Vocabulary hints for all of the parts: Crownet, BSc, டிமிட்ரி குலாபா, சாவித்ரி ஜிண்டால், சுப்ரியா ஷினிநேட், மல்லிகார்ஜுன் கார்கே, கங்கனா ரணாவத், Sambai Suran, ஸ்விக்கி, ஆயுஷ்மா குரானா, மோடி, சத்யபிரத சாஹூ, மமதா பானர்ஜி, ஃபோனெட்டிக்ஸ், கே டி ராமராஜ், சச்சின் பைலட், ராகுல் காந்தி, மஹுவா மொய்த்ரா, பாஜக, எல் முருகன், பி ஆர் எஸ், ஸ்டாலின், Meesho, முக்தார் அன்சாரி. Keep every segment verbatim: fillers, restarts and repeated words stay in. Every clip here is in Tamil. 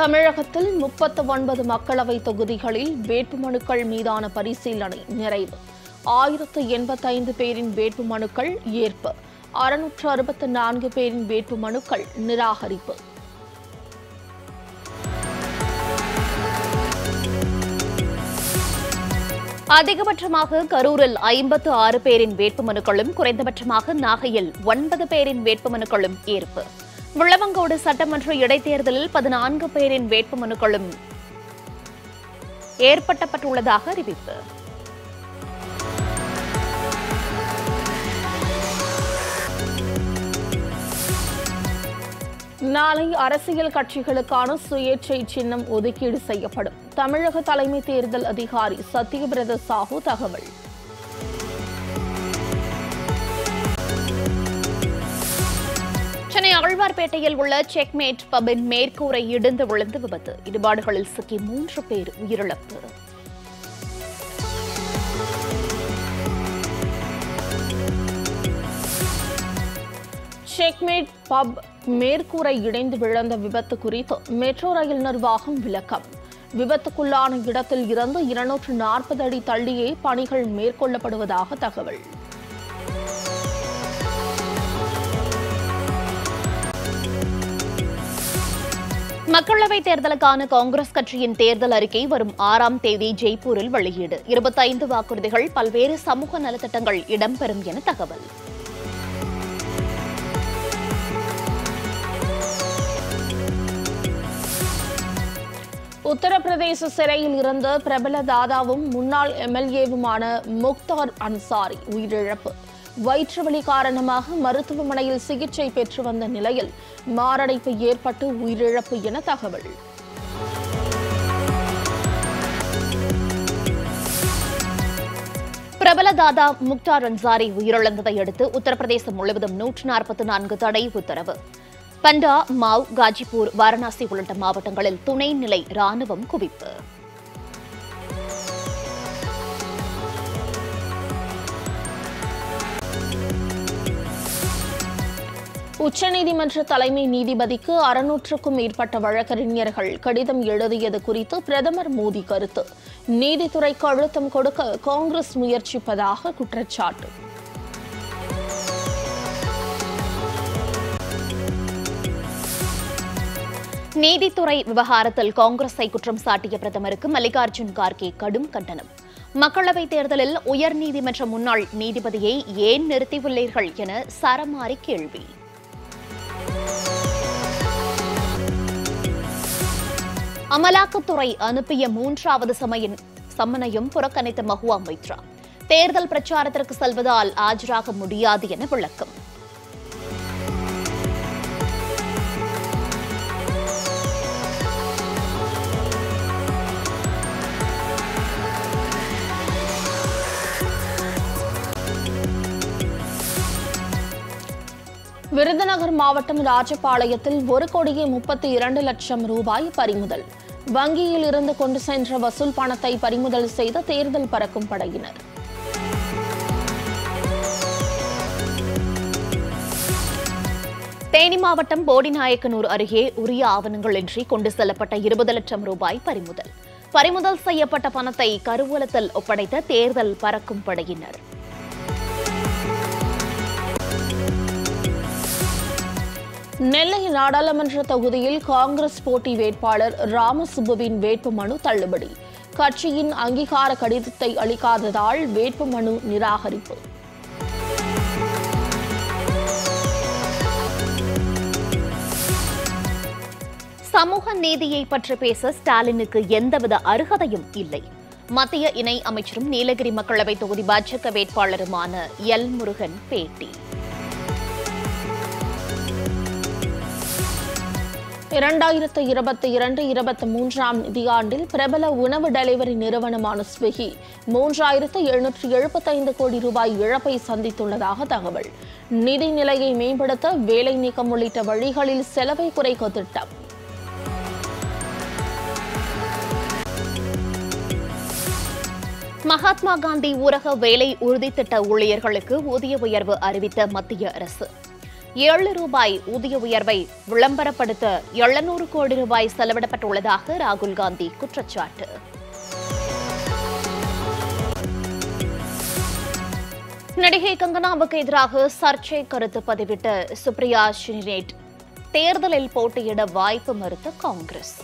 தமிழகத்தில் முப்பத்து ஒன்பது மக்களவை தொகுதிகளில் வேட்புமனுக்கள் மீதான பரிசீலனை நிறைவு. ஆயிரத்து எண்பத்தைந்து பேரின் வேட்புமனுக்கள் ஏற்பு, அறுநூற்று அறுபத்து நான்கு பேரின் வேட்புமனுக்கள் நிராகரிப்பு. அதிகபட்சமாக கரூரில் ஐம்பத்து ஆறு பேரின் வேட்புமனுக்களும் குறைந்தபட்சமாக நாகையில் ஒன்பது பேரின் வேட்புமனுக்களும் ஏற்பு. விளவங்கோடு சட்டமன்ற இடைத்தேர்தலில் பதினான்கு பேரின் வேட்புமனுக்களும் ஏற்பட்டப்பட்டுள்ளதாக அறிவிப்பு. நாளை அரசியல் கட்சிகளுக்கான சுயேட்சை சின்னம் ஒதுக்கீடு செய்யப்படும். தமிழக தலைமை தேர்தல் அதிகாரி சத்யபிரத சாஹூ தகவல். சென்னை ஆழ்வார்பேட்டையில் உள்ள செக்மேட் பபின் மேற்கூரை இடிந்து விழுந்து விபத்து. இடுபாடுகளில் சிக்கி மூன்று பேர் உயிரிழப்பு. செக்மேட் பப் மேற்கூரை இடைந்து விழுந்த விபத்து குறித்து மெட்ரோ ரயில் நிர்வாகம் விளக்கம். விபத்துக்குள்ளான இடத்தில் இருந்து இருநூற்று நாற்பது அடி தள்ளியே பணிகள் மேற்கொள்ளப்படுவதாக தகவல். மக்களவைத் தேர்தலுக்கான காங்கிரஸ் கட்சியின் தேர்தல் அறிக்கை வரும் ஆறாம் தேதி ஜெய்ப்பூரில் வெளியீடு. இருபத்தைந்து வாக்குறுதிகள், பல்வேறு சமூக நலத்திட்டங்கள் இடம்பெறும் என தகவல். உத்தரப்பிரதேச சிறையில் இருந்த பிரபல தாதாவும் முன்னாள் எம்எல்ஏவுமான முக்தார் அன்சாரி உயிரிழப்பு. வயிற்று வலி காரணமாக மருத்துவமனையில் சிகிச்சை பெற்று வந்த நிலையில் மாரடைப்பு ஏற்பட்டு உயிரிழப்பு என தகவல். பிரபல தாதா முக்தார் அன்சாரி உயிரிழந்ததை அடுத்து உத்தரப்பிரதேசம் முழுவதும் நூற்று நாற்பத்தி நான்கு தடை உத்தரவு. பண்டா, மாவ், காஜிப்பூர், வாரணாசி உள்ளிட்ட மாவட்டங்களில் துணைநிலை ராணுவம் குவிப்பு. உச்சநீதிமன்ற தலைமை நீதிபதிக்கு அறுநூற்றுக்கும் மேற்பட்ட வழக்கறிஞர்கள் கடிதம் எழுதியது குறித்து பிரதமர் மோடி கருத்து. நீதித்துறைக்கு அழுத்தம் கொடுக்க காங்கிரஸ் முயற்சிப்பதாக குற்றச்சாட்டு. நீதித்துறை விவகாரத்தில் காங்கிரஸை குற்றம் சாட்டிய பிரதமருக்கு மல்லிகார்ஜுன் கார்கே கடும் கண்டனம். மக்களவைத் தேர்தலில் உயர்நீதிமன்ற முன்னாள் நீதிபதியை ஏன் நிறுத்தியுள்ளீர்கள் என சரமாரி கேள்வி. அமலாக்கத்துறை அனுப்பிய மூன்றாவது சம்மனையும் புறக்கணித்த மஹுவா மொய்த்ரா தேர்தல் பிரச்சாரத்திற்கு செல்வதால் ஆஜராக முடியாது என விளக்கம். விருதுநகர் மாவட்டம் ராஜபாளையத்தில் ஒரு கோடியே முப்பத்தி இரண்டு லட்சம் ரூபாய் பறிமுதல். வங்கியில் இருந்து கொண்டு சென்ற வசூல் பணத்தை பறிமுதல் செய்த தேர்தல் பறக்கும் படையினர். தேனி மாவட்டம் போடிநாயக்கனூர் அருகே உரிய ஆவணங்களின்றி கொண்டு செல்லப்பட்ட இருபது லட்சம் ரூபாய் பறிமுதல். பறிமுதல் செய்யப்பட்ட பணத்தை கருவூலத்தில் ஒப்படைத்த தேர்தல் பறக்கும் படையினர். நெல்லை நாடாளுமன்ற தொகுதியில் காங்கிரஸ் போட்டி வேட்பாளர் ராமசுப்புவின் வேட்புமனு தள்ளுபடி. கட்சியின் அங்கீகார கடிதத்தை அளிக்காததால் வேட்புமனு நிராகரிப்பு. சமூக நீதியை பற்றி பேச ஸ்டாலினுக்கு எந்தவித அருகதையும் இல்லை. மத்திய இணை அமைச்சரும் நீலகிரி மக்களவை தொகுதி பாஜக வேட்பாளருமான எல் முருகன் பேட்டி. இரண்டாயிரத்து இருபத்தி இரண்டு இருபத்தி மூன்றாம் நிதியாண்டில் பிரபல உணவு டெலிவரி நிறுவனமான ஸ்விக்கி மூன்றாயிரத்து எழுநூற்று எழுபத்தைந்து கோடி ரூபாய் இழப்பை சந்தித்துள்ளதாக தகவல். நிதி நிலையை மேம்படுத்த வேலை நீக்கம் உள்ளிட்ட வழிகளில் செலவை குறைக்க திட்டம். மகாத்மா காந்தி ஊரக வேலை உறுதி திட்ட ஊழியர்களுக்கு ஊதிய உயர்வு அறிவித்த மத்திய அரசு. ஏழு ரூபாய் ஊதிய உயர்வை விளம்பரப்படுத்த எழுநூறு கோடி ரூபாய் செலவிடப்பட்டுள்ளதாக ராகுல் காந்தி குற்றச்சாட்டு. நடிகை கங்கனாவுக்கு எதிராக சர்ச்சை கருத்து பதிவிட்ட சுப்ரியா ஷினிநேட் தேர்தலில் போட்டியிட வாய்ப்பு மறுத்த காங்கிரஸ்.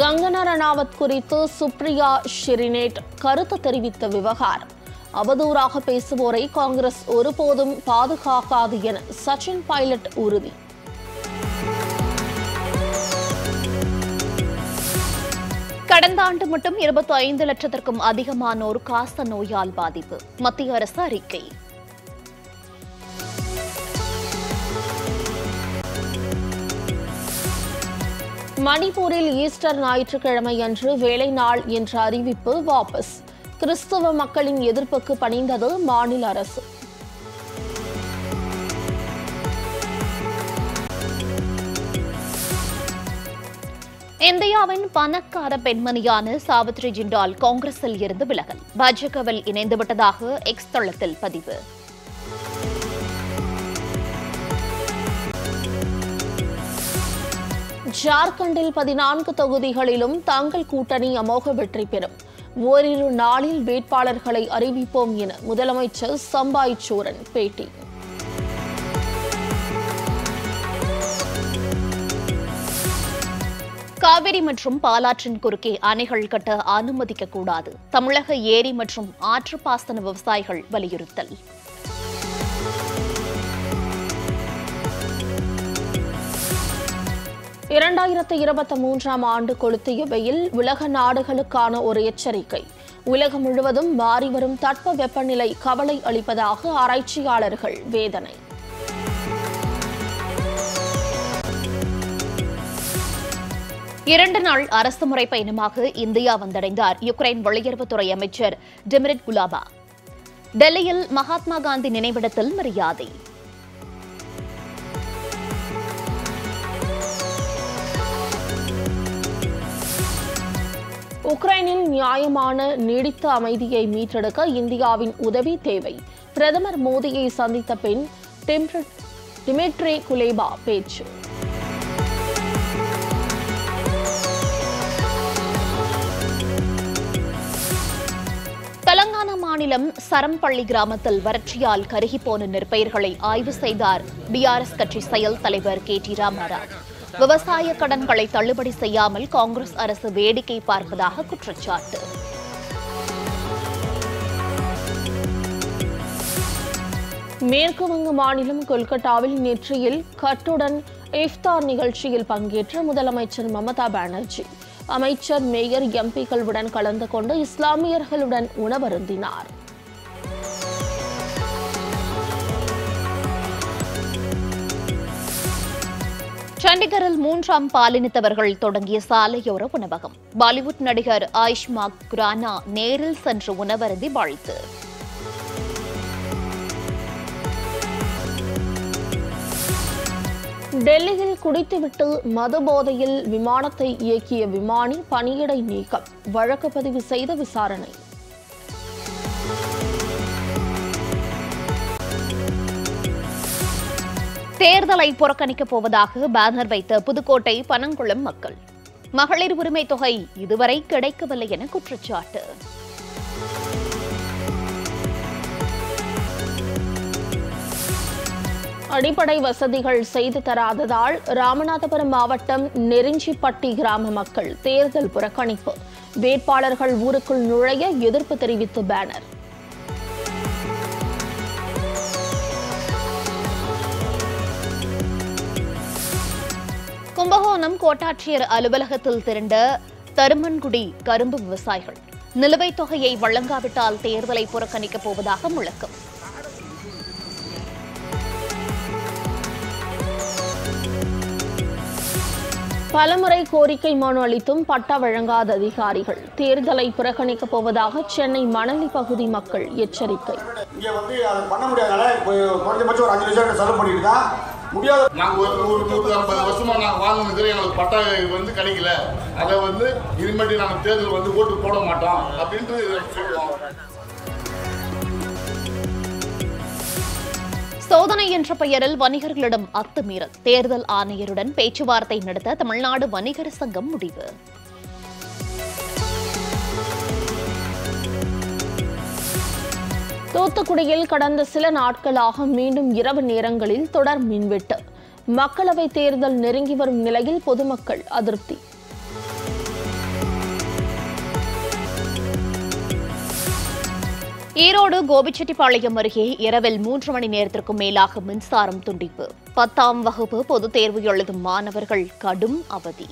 கங்கனா ரணாவத் குறித்து சுப்ரியா ஷினிநேட் கருத்து தெரிவித்த விவகாரம். அவதூறாக பேசுவோரை காங்கிரஸ் ஒருபோதும் பாதுகாக்காது என சச்சின் பைலட் உறுதி. கடந்த ஆண்டு மட்டும் இருபத்தி ஐந்து லட்சத்திற்கும் அதிகமானோர் காச நோயால் பாதிப்பு. மத்திய அரசு அறிக்கை. மணிப்பூரில் ஈஸ்டர் ஞாயிற்றுக்கிழமை அன்று வேலை நாள் என்ற அறிவிப்பு வாபஸ். கிறிஸ்தவ மக்களின் எதிர்ப்புக்கு பணிந்தது மாநில அரசு. இந்தியாவின் பணக்கார பெண்மணியான சாவித்ரி ஜிண்டால் காங்கிரஸில் இருந்து விலகல். பாஜகவில் இணைந்துவிட்டதாக எக்ஸ் தளத்தில் பதிவு. ஜார்க்கண்டில் பதினான்கு தொகுதிகளிலும் தாங்கள் கூட்டணி அமோக வெற்றி பெறும். ஓரிரு நாளில் வேட்பாளர்களை அறிவிப்போம் என முதலமைச்சர் சம்பாய் சூரன் பேட்டி. காவிரி மற்றும் பாலாற்றின் குறுக்கே அணைகள் கட்ட அனுமதிக்கக்கூடாது. தமிழக ஏரி மற்றும் ஆற்று பாசன விவசாயிகள் வலியுறுத்தல். இரண்டாயிரத்து இருபத்தி மூன்றாம் ஆண்டு கொளுத்திய வெயில் உலக நாடுகளுக்கான ஒரு எச்சரிக்கை. உலகம் முழுவதும் மாறிவரும் தட்ப வெப்பநிலை கவலை அளிப்பதாக ஆராய்ச்சியாளர்கள் வேதனை. இரண்டு நாள் அரசுமுறை பயணமாக இந்தியா வந்தடைந்தார் யுக்ரைன் வெளியுறவுத்துறை அமைச்சர் டிமிட்ரி குலாபா. டெல்லியில் மகாத்மா காந்தி நினைவிடத்தில் மரியாதை. உக்ரைனில் நியாயமான நீடித்த அமைதியை மீட்டெடுக்க இந்தியாவின் உதவி தேவை. பிரதமர் மோடியை சந்தித்த பின் டிமிட்ரி குலேபா பேச்சு. தெலங்கானா மாநிலம் சரம்பள்ளி கிராமத்தில் வறட்சியால் கருகிப்போன நெற்பயிர்களை ஆய்வு செய்தார் பி ஆர் எஸ் கட்சி செயல் தலைவர் கே டி ராமராஜ். விவசாய கடன்களை தள்ளுபடி செய்யாமல் காங்கிரஸ் அரசு வேடிக்கை பார்ப்பதாக குற்றச்சாட்டு. மேற்குவங்க மாநிலம் கொல்கத்தாவில் நெற்றியில் கட்டுடன் இஃப்தார் நிகழ்ச்சியில் பங்கேற்ற முதலமைச்சர் மமதா பானர்ஜி. அமைச்சர், மேயர், எம் பி க்களுடன் கலந்து கொண்டு இஸ்லாமியர்களுடன் உணவருந்தினார். சண்டிகரில் மூன்றாம் பாலினத்தவர்கள் தொடங்கிய சாலையோர உணவகம். பாலிவுட் நடிகர் ஆயுஷ்மா குரானா நேரில் சென்று உணவருந்தி வாழ்த்து. டெல்லியில் குடித்துவிட்டு மது போதையில் விமானத்தை இயக்கிய விமானி பணியிடை நீக்கம். வழக்கு பதிவு செய்த விசாரணை. தேர்தலை புறக்கணிக்கப் போவதாக பேனர் வைத்த புதுக்கோட்டை பனங்குளம் மக்கள். மகளிர் உரிமை தொகை இதுவரை கிடைக்கவில்லை என குற்றச்சாட்டு. அடிப்படை வசதிகள் செய்து தராததால் ராமநாதபுரம் மாவட்டம் நெருஞ்சிப்பட்டி கிராம மக்கள் தேர்தல் புறக்கணிப்பு. வேட்பாளர்கள் ஊருக்குள் நுழைய எதிர்ப்பு தெரிவித்து பேனர். கும்பகோணம் கோட்டாட்சியர் அலுவலகத்தில் திரண்ட தருமன்குடி கரும்பு விவசாயிகள். நிலுவைத் தொகையை வழங்காவிட்டால் தேர்தலை புறக்கணிக்கப் போவதாக முழக்கம். பலமுறை கோரிக்கை மனு அளித்தும் பட்டா வழங்காத அதிகாரிகள் தேர்தலை புறக்கணிக்கப் போவதாக சென்னை மணலி பகுதி மக்கள் எச்சரிக்கை. நாங்கள் ஒரு நூற்று ஐம்பது வருஷமா நாங்கள் வாங்கினது எங்களுக்கு பட்டா வந்து கிடைக்கல. அதை வந்து இனிமேட்டு நாங்கள் தேர்தல் வந்து ஓட்டு போட மாட்டோம் அப்படின்ட்டு சொல்லுவோம். சோதனை என்ற பெயரில் வணிகர்களிடம் அத்துமீறல். தேர்தல் ஆணையருடன் பேச்சுவார்த்தை நடத்த தமிழ்நாடு வணிகர் சங்கம் முடிவு. தூத்துக்குடியில் கடந்த சில நாட்களாக மீண்டும் இரவு நேரங்களில் தொடர் மின்வெட்டு. மக்களவை தேர்தல் நெருங்கி வரும் நிலையில் பொதுமக்கள் அதிருப்தி. ஈரோடு கோபிச்செட்டிப்பாளையம் அருகே இரவில் மூன்று மணி நேரத்திற்கும் மேலாக மின்சாரம் துண்டிப்பு. பத்தாம் வகுப்பு பொதுத் தேர்வு எழுதும் மாணவர்கள் கடும் அவதி.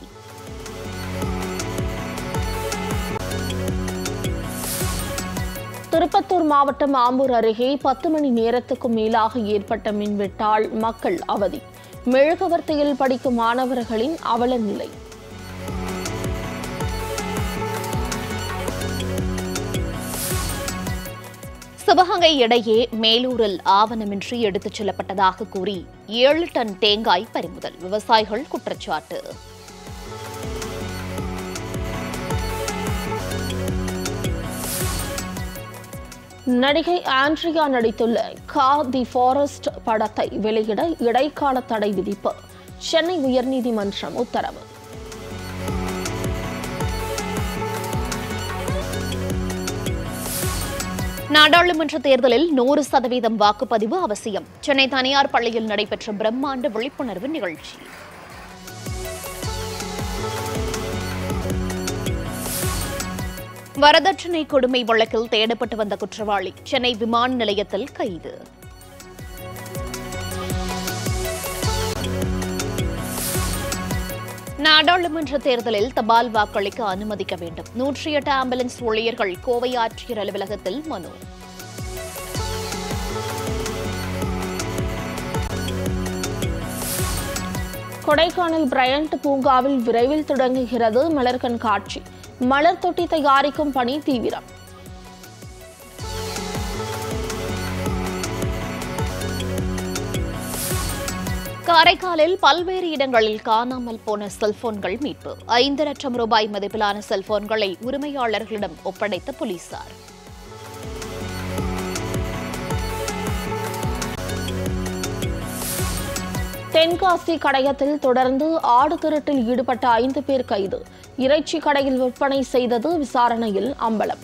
திருப்பத்தூர் மாவட்டம் ஆம்பூர் அருகே பத்து மணி நேரத்துக்கும் மேலாக ஏற்பட்ட மின்வெட்டால் மக்கள் அவதி. மெழுகுவர்த்தியில் படிக்கும் மாணவர்களின் அவல நிலை. சிவகங்கை இடையே மேலூரில் ஆவணமின்றி எடுத்துச் செல்லப்பட்டதாக கூறி ஏழு டன் தேங்காய் பறிமுதல். விவசாயிகள் குற்றச்சாட்டு. நடிகை ஆண்ட்ரியா நடித்துள்ள கா தி ஃபாரஸ்ட் படத்தை வெளியிட இடைக்கால தடை விதிப்பு. சென்னை உயர்நீதிமன்றம் உத்தரவு. நாடாளுமன்ற தேர்தலில் நூறு சதவீதம் வாக்குப்பதிவு அவசியம். சென்னை தனியார் பள்ளியில் நடைபெற்ற பிரம்மாண்ட விழிப்புணர்வு நிகழ்ச்சி. வரதட்சணை கொடுமை வழக்கில் தேடப்பட்டு வந்த குற்றவாளி சென்னை விமான நிலையத்தில் கைது. நாடாளுமன்ற தேர்தலில் தபால் வாக்களிக்க அனுமதிக்க வேண்டும். நூற்றி எட்டு ஆம்புலன்ஸ் ஊழியர்கள் கோவை ஆட்சியர் அலுவலகத்தில் மனு. கொடைக்கானல் பிரையண்ட் பூங்காவில் விரைவில் தொடங்குகிறது மலர் கண்காட்சி. மலர் தொட்டி தயாரிக்கும் பணி தீவிரம். காரைக்காலில் பல்வேறு இடங்களில் காணாமல் போன செல்போன்கள் மீட்பு. ஐந்து லட்சம் ரூபாய் மதிப்பிலான செல்போன்களை உரிமையாளர்களிடம் ஒப்படைத்த போலீசார். தென்காசி கடையத்தில் தொடர்ந்து ஆடு திருட்டில் ஈடுபட்ட ஐந்து பேர் கைது. இறைச்சி கடையில் விற்பனை செய்தது விசாரணையில் அம்பலம்.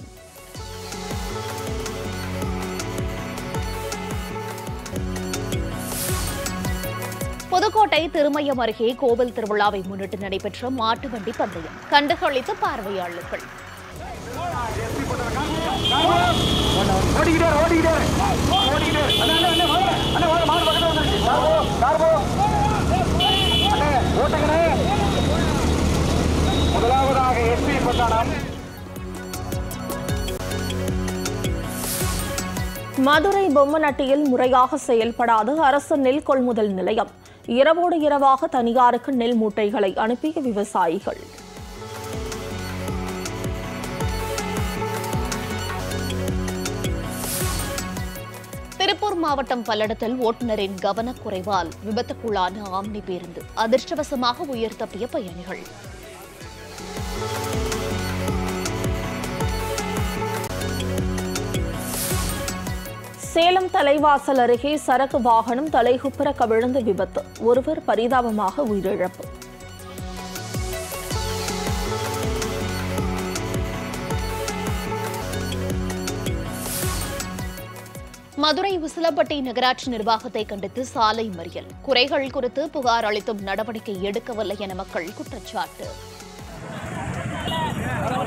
புதுக்கோட்டை திருமயம் அருகே கோவில் திருவிழாவை முன்னிட்டு நடைபெற்ற மாட்டு வண்டி பந்தயம் கண்டுகளித்த பார்வையாளர்கள். முதலாவதாக எஸ்பி பட்டாளம். மதுரை பொம்மநட்டியில் முறையாக செயல்படாத அரசு நெல் கொள்முதல் நிலையம். இரவோடு இரவாக தனியாருக்கு நெல் மூட்டைகளை அனுப்பிய விவசாயிகள். திருப்பூர் மாவட்டம் பல்லடத்தில் ஓட்டுநரின் கவனக்குறைவால் விபத்துக்குள்ளான ஆம்னி பேருந்து. அதிர்ஷ்டவசமாக உயிர் தப்பிய பயணிகள். சேலம் தலைவாசல் அருகே சரக்கு வாகனம் தலைகுப்புற கவிழ்ந்த விபத்து. ஒருவர் பரிதாபமாக உயிரிழப்பு. மதுரை உசிலப்பட்டி நகராட்சி நிர்வாகத்தை கண்டித்து சாலை மறியல். குறைகள் குறித்து புகார் அளித்தும் நடவடிக்கை எடுக்கவில்லை என மக்கள் குற்றச்சாட்டு.